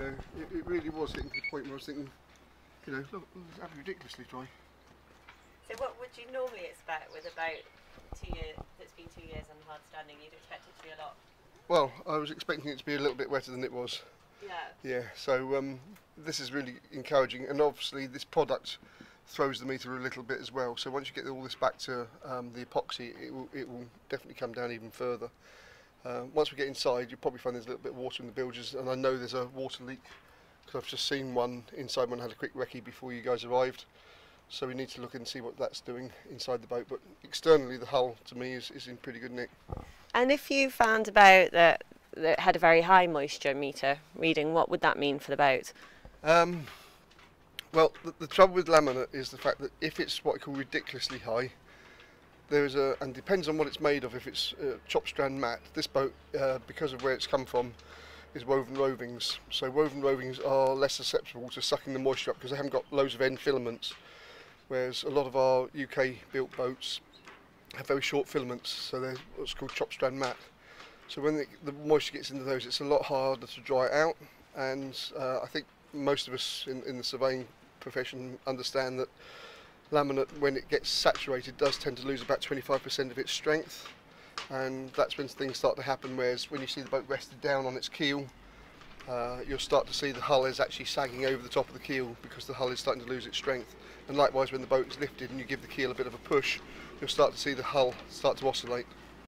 know, it really was getting to the point where I was thinking, you know, look, that's ridiculously dry. So what would you normally expect with about 2 years, it's been 2 years on hard standing, you'd expect it to be a lot? Well, I was expecting it to be a little bit wetter than it was. Yeah. Yeah, so this is really encouraging, and obviously this product throws the meter a little bit as well, so once you get all this back to the epoxy, it will definitely come down even further. Once we get inside, you'll probably find there's a little bit of water in the bilges, and I know there's a water leak because I've just seen one inside when I had a quick recce before you guys arrived. So we need to look and see what that's doing inside the boat, but externally the hull to me is in pretty good nick. And if you found a boat that had a very high moisture meter reading, what would that mean for the boat? Well, the trouble with laminate is the fact that if it's what I call ridiculously high, there is a, and depends on what it's made of, if it's chop strand mat, this boat, because of where it's come from, is woven rovings. So woven rovings are less susceptible to sucking the moisture up because they haven't got loads of end filaments, whereas a lot of our UK built boats have very short filaments, so they're what's called chop strand mat. So when the moisture gets into those, it's a lot harder to dry out, and I think most of us in the surveying profession understand that laminate, when it gets saturated, does tend to lose about 25% of its strength, and that's when things start to happen, whereas when you see the boat rested down on its keel, you'll start to see the hull is actually sagging over the top of the keel because the hull is starting to lose its strength. And likewise, when the boat is lifted and you give the keel a bit of a push, you'll start to see the hull start to oscillate.